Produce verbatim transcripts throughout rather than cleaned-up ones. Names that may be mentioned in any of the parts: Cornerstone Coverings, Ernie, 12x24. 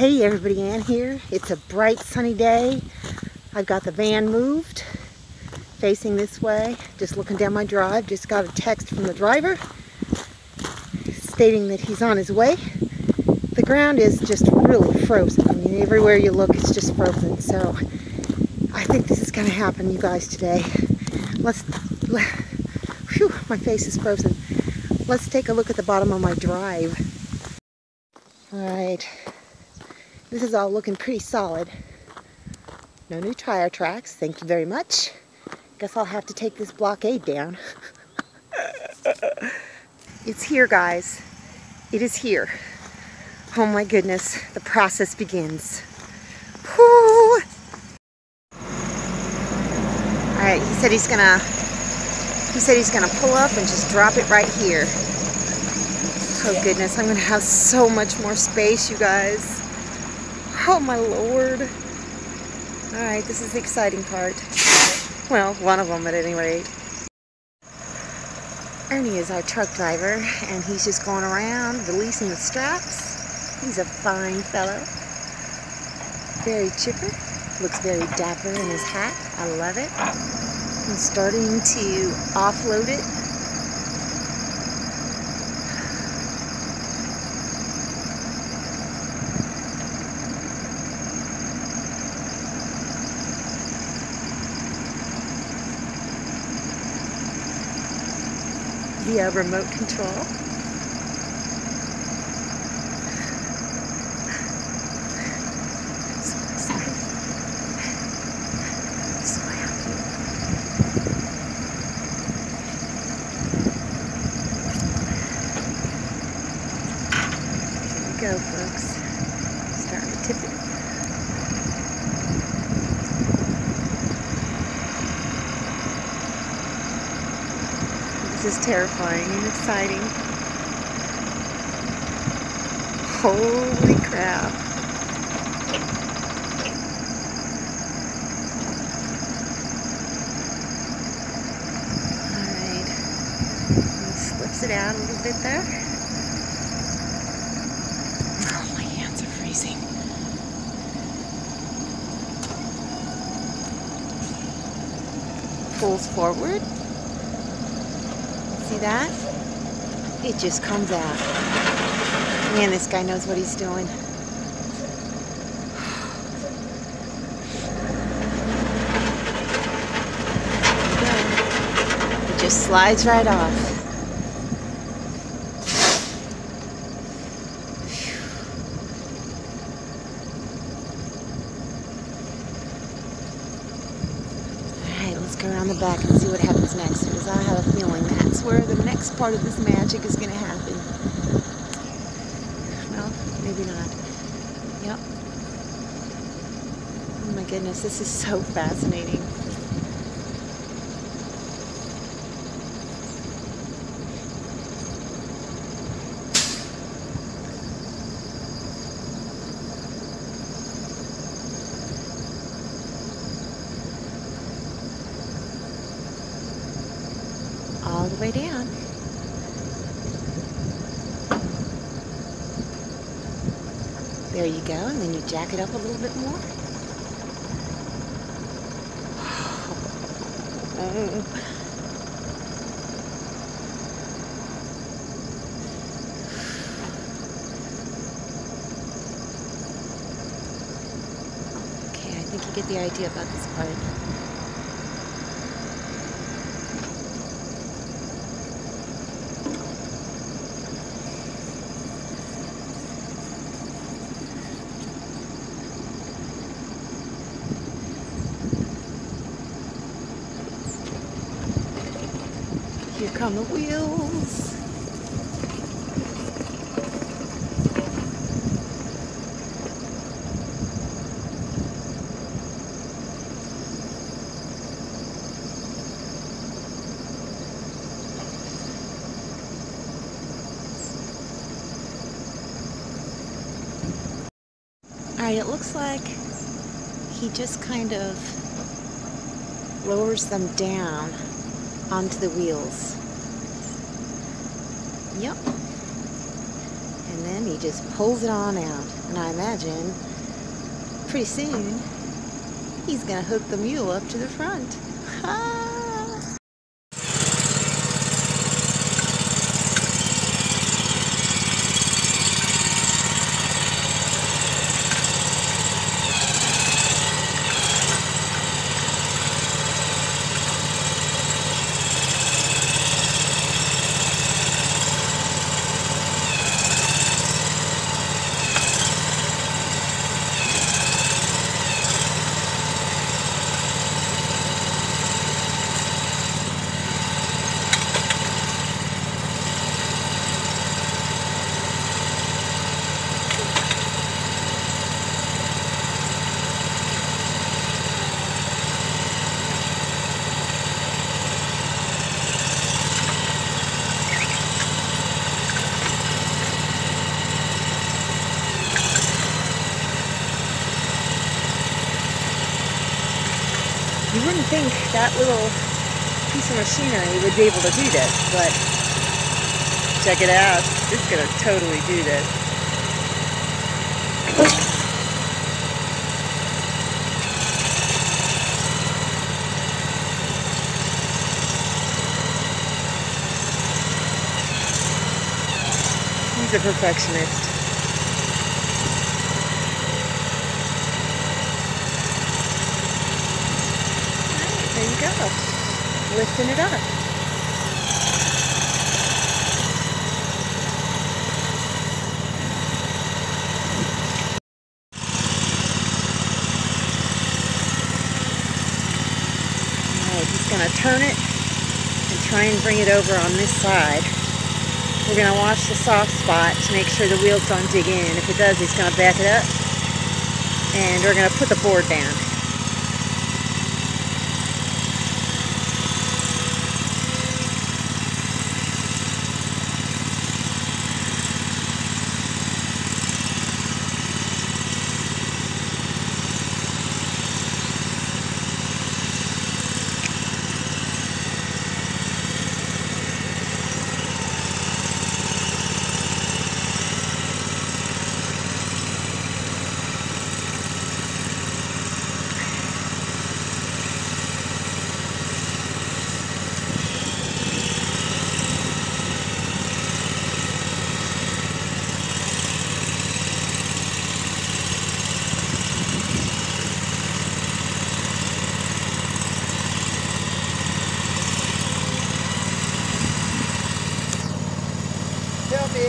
Hey everybody, Ann here. It's a bright sunny day. I've got the van moved, facing this way, just looking down my drive. Just got a text from the driver stating that he's on his way. The ground is just really frozen. I mean, everywhere you look, it's just frozen. So I think this is gonna happen, you guys, today. Let's, whew, my face is frozen. Let's take a look at the bottom of my drive. All right. This is all looking pretty solid. No new tire tracks, thank you very much. Guess I'll have to take this blockade down. It's here, guys. It is here. Oh my goodness, the process begins. Whew. All right, he said he's gonna, he said he's gonna pull up and just drop it right here. Oh goodness, I'm gonna have so much more space, you guys. Oh my lord. Alright, this is the exciting part. Well, one of them at any rate. Ernie is our truck driver, and he's just going around releasing the straps. He's a fine fellow. Very chipper. Looks very dapper in his hat. I love it. I'm starting to offload it. Via remote control. I'm so excited. I'm so happy. Here we go, folks. Starting to tip it. This is terrifying and exciting. Holy crap. Alright. Slips it out a little bit there. Oh, my hands are freezing. Pulls forward. See that? It just comes out. Man, this guy knows what he's doing. It just slides right off. Alright, let's go around the back and see what happens next, because I have a feeling that where the next part of this magic is going to happen. Well, maybe not. Yep. Oh my goodness, this is so fascinating. All the way down. There you go, and then you jack it up a little bit more. Okay, I think you get the idea about this part. Here come the wheels. All right, it looks like he just kind of lowers them down onto the wheels. Yep. And and then he just pulls it on out. And I imagine pretty soon he's gonna hook the mule up to the front. Ha! You wouldn't think that little piece of machinery would be able to do this, but check it out. It's going to totally do this. He's a perfectionist. Go. Lifting it up. Alright, he's going to turn it and try and bring it over on this side. We're going to watch the soft spot to make sure the wheels don't dig in. If it does, he's going to back it up. And we're going to put the board down.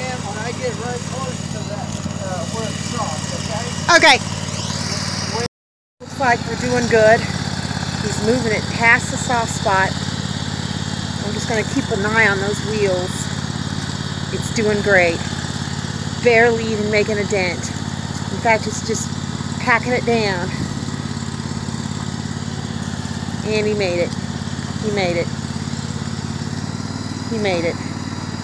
When I get right close to that uh, where it's soft, okay? Okay. Looks like we're doing good. He's moving it past the soft spot. I'm just going to keep an eye on those wheels. It's doing great. Barely even making a dent. In fact, it's just packing it down. And he made it. He made it. He made it.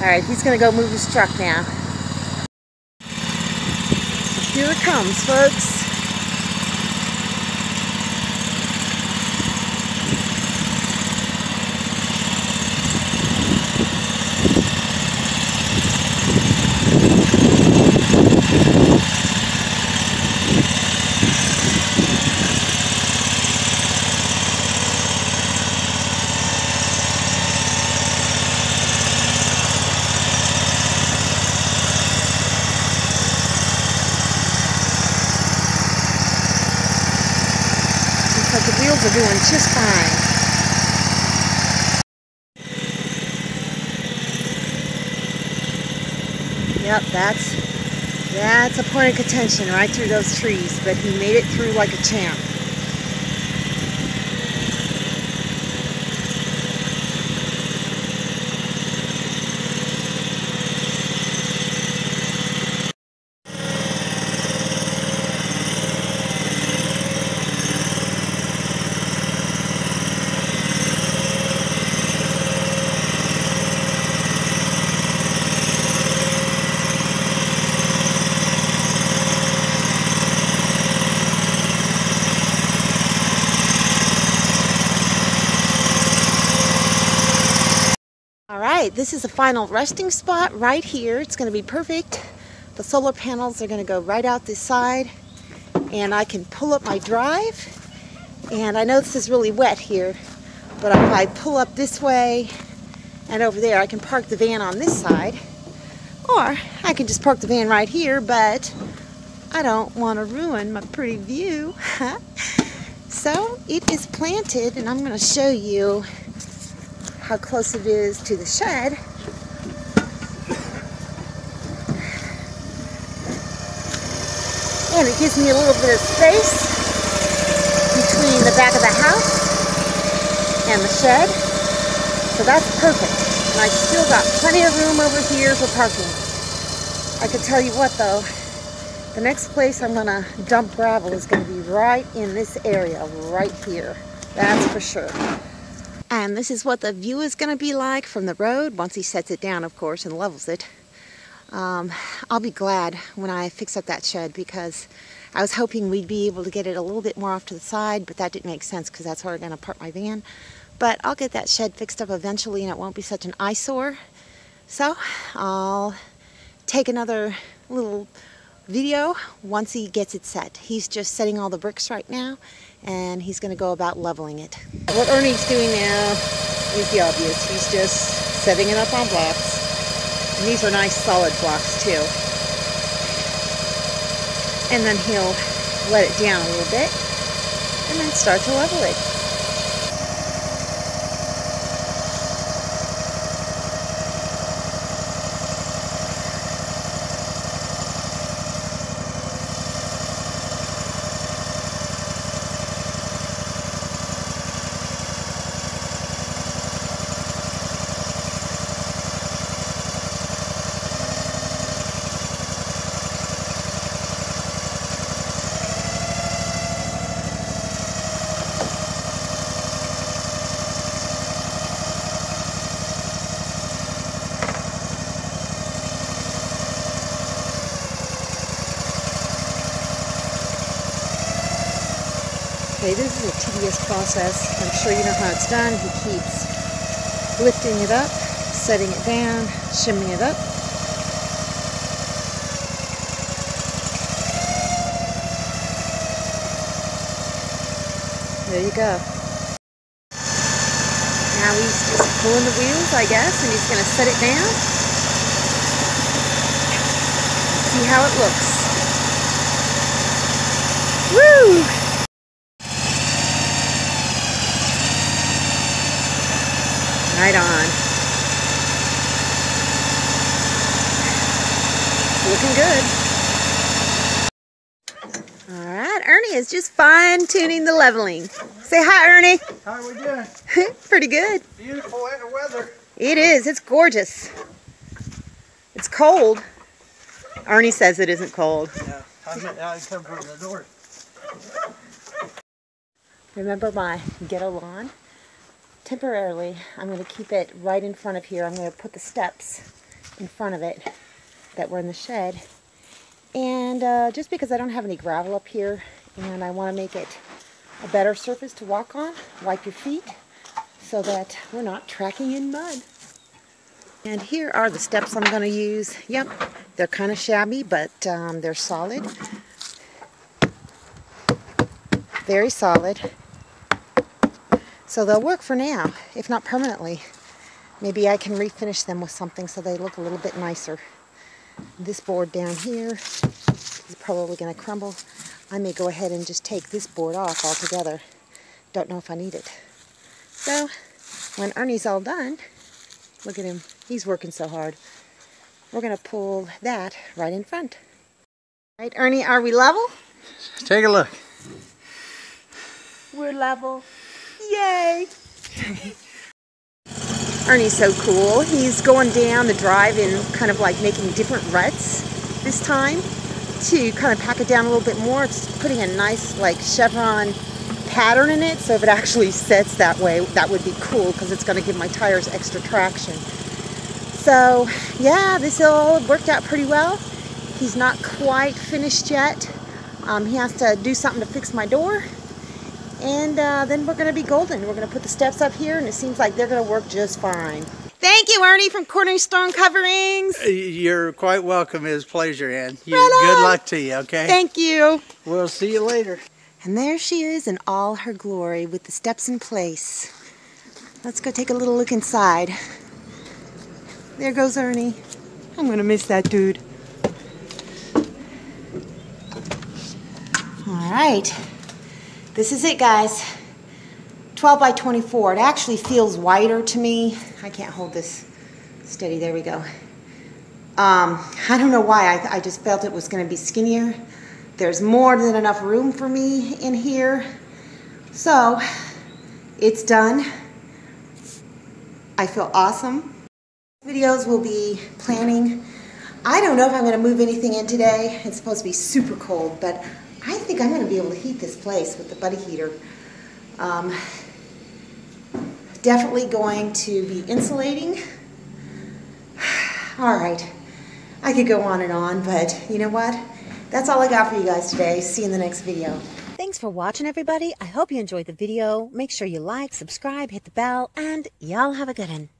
Alright, he's going to go move his truck now. Here it comes, folks. The wheels are doing just fine. Yep, that's that's a point of contention right through those trees, but he made it through like a champ. This is the final resting spot right here. It's going to be perfect The solar panels are going to go right out the side, and I can pull up my drive. And I know this is really wet here, but if I pull up this way and over there, I can park the van on this side, or I can just park the van right here, but I don't want to ruin my pretty view. So it is planted, and I'm going to show you how close it is to the shed. And it gives me a little bit of space between the back of the house and the shed. So that's perfect. And I still got plenty of room over here for parking. I can tell you what though, the next place I'm going to dump gravel is going to be right in this area, right here. That's for sure. And this is what the view is going to be like from the road, once he sets it down, of course, and levels it. Um, I'll be glad when I fix up that shed, because I was hoping we'd be able to get it a little bit more off to the side, but that didn't make sense because that's where I'm going to park my van. But I'll get that shed fixed up eventually, and it won't be such an eyesore. So I'll take another little video once he gets it set. He's just setting all the bricks right now, and he's going to go about leveling it. What Ernie's doing now is the obvious. He's just setting it up on blocks. And these are nice solid blocks too. And then he'll let it down a little bit and then start to level it. This is a tedious process. I'm sure you know how it's done. He keeps lifting it up, setting it down, shimming it up. There you go. Now he's just pulling the wheels, I guess, and he's going to set it down. See how it looks. Woo! Right on. Looking good. All right, Ernie is just fine-tuning the leveling. Say hi, Ernie. How are we doing? Pretty good. Beautiful weather. It is. It's gorgeous. It's cold. Ernie says it isn't cold. Yeah, I come from the north. Remember my ghetto lawn? Temporarily, I'm going to keep it right in front of here. I'm going to put the steps in front of it that were in the shed. And uh, just because I don't have any gravel up here and I want to make it a better surface to walk on, wipe your feet so that we're not tracking in mud. And here are the steps I'm going to use. Yep, they're kind of shabby, but um, they're solid. Very solid. So they'll work for now, if not permanently. Maybe I can refinish them with something so they look a little bit nicer. This board down here is probably going to crumble. I may go ahead and just take this board off altogether. Don't know if I need it. So when Ernie's all done, look at him. He's working so hard. We're going to pull that right in front. All right, Ernie, are we level? Take a look. We're level. Yay! Ernie's so cool. He's going down the drive and kind of like making different ruts this time to kind of pack it down a little bit more. It's putting a nice like chevron pattern in it, so if it actually sets that way, that would be cool because it's going to give my tires extra traction. So yeah, this all worked out pretty well. He's not quite finished yet. Um, he has to do something to fix my door. And uh, then we're going to be golden. We're going to put the steps up here, and it seems like they're going to work just fine. Thank you, Ernie from Cornerstone Coverings. You're quite welcome. It was a pleasure, Ann. You, right good luck to you, okay? Thank you. We'll see you later. And there she is in all her glory with the steps in place. Let's go take a little look inside. There goes Ernie. I'm going to miss that dude. All right. This is it, guys. twelve by twenty-four. It actually feels wider to me. I can't hold this steady. There we go. Um, I don't know why. I, I just felt it was going to be skinnier. There's more than enough room for me in here. So, it's done. I feel awesome. Videos will be planning. I don't know if I'm going to move anything in today. It's supposed to be super cold, but I think I'm going to be able to heat this place with the buddy heater. Um, definitely going to be insulating. All right. I could go on and on, but you know what? That's all I got for you guys today. See you in the next video. Thanks for watching, everybody. I hope you enjoyed the video. Make sure you like, subscribe, hit the bell, and y'all have a good one.